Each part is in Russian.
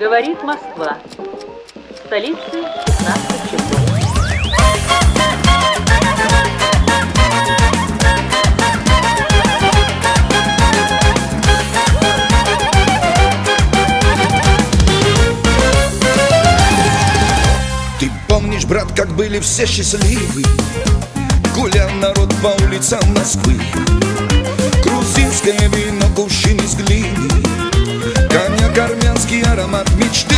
Говорит Москва. В столице 16 часов. Ты помнишь, брат, как были все счастливы, гулял народ по улицам Москвы. Грузинское вино, кувшин из глины, коньяк, армянский аромат мечты.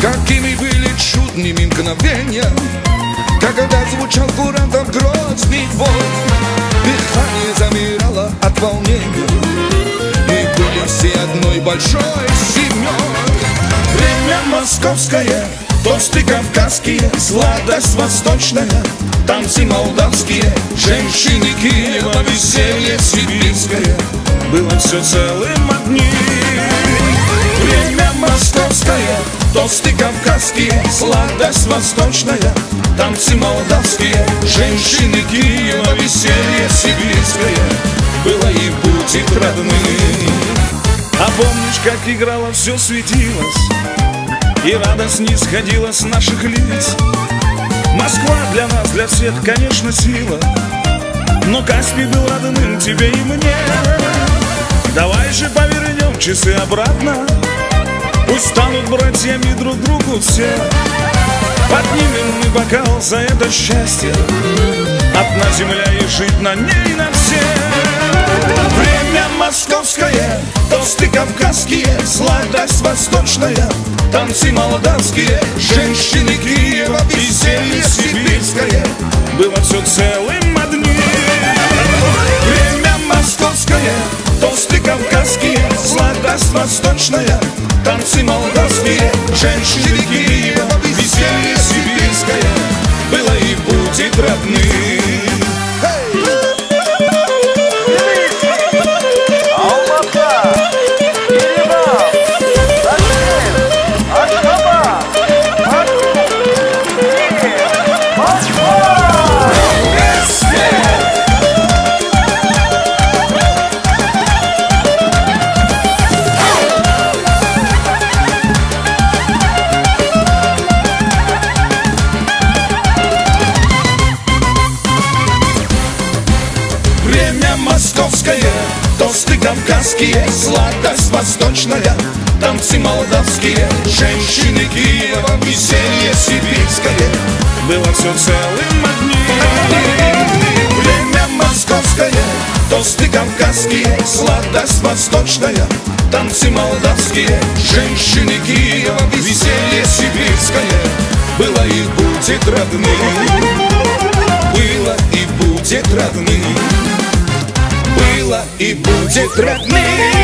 Какими были чудными мгновения, когда звучал курантов грозный вой. Дыхание замирало от волнения, мы были все одной большой семьей. Время московское, тосты кавказские, сладость восточная, танцы молдавские, женщины Киева, веселье сибирское. Было все целым одним. Время московское, тосты кавказские, сладость восточная, танцы молдавские, женщины Киева, веселье сибирское. Было и будет родным. А помнишь, как играло, все светилось, и радость не сходила с наших лиц. Москва для нас, для всех, конечно, сила, но Каспий был родным тебе и мне. Давай же повернем часы обратно, пусть станут братьями друг другу все. Поднимем мы бокал за это счастье, одна земля и жить на ней нам всем. Время московское, тосты кавказские, сладость восточная, танцы молдавские, женщины Киева, веселье сибирское. Было все целым одним. Время московское, тосты кавказские, сладость восточная, танцы молдавские, женщины Киева, веселье сибирское. Было и будет родным. Сладость восточная, танцы молдавские, женщины Киева, веселье сибирское. Было все целым одним. Время московское, тосты кавказские, сладость восточная, танцы молдавские, женщины Киева, веселье сибирское. Было и будет родным. Было и будет родным. Было и будет родным.